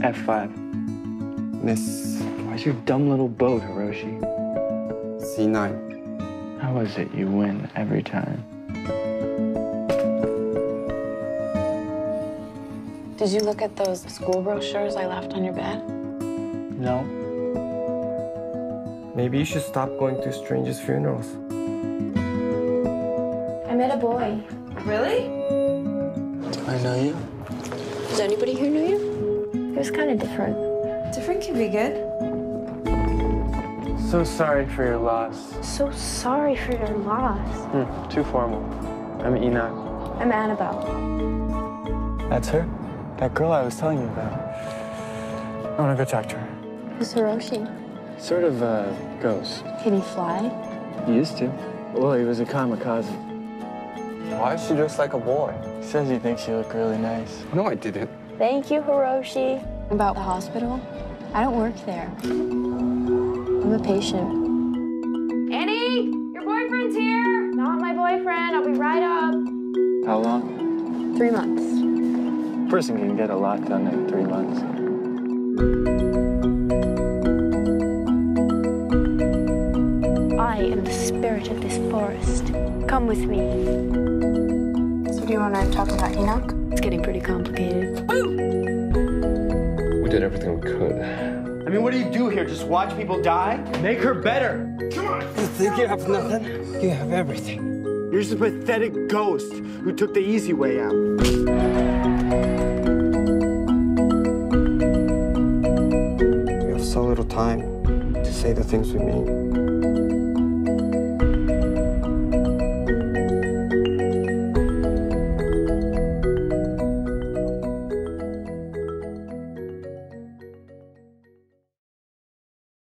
F5. Miss. Why's your dumb little boat, Hiroshi? C9. How is it you win every time? Did you look at those school brochures I left on your bed? No. Maybe you should stop going to strangers' funerals. I met a boy. Really? I know you. Does anybody here know you? He was kind of different. Different can be good. So sorry for your loss. So sorry for your loss. Too formal. I'm Enoch. I'm Annabel. That's her? That girl I was telling you about. I want to go talk to her. Who's Hiroshi? Sort of a ghost. Can he fly? He used to. Well, he was a kamikaze. Why is she dressed like a boy? He says he thinks you look really nice. No, I didn't. Thank you, Hiroshi. About the hospital? I don't work there. I'm a patient. Annie! Your boyfriend's here! Not my boyfriend. I'll be right up. How long? 3 months. A person can get a lot done in 3 months. I am the spirit of this forest. Come with me. So do you want to talk about Enoch? It's getting pretty complicated. Boom! We did everything we could. I mean, what do you do here? Just watch people die? Make her better! Come on! You think you have nothing? You have everything. You're just a pathetic ghost who took the easy way out. So little time to say the things we mean.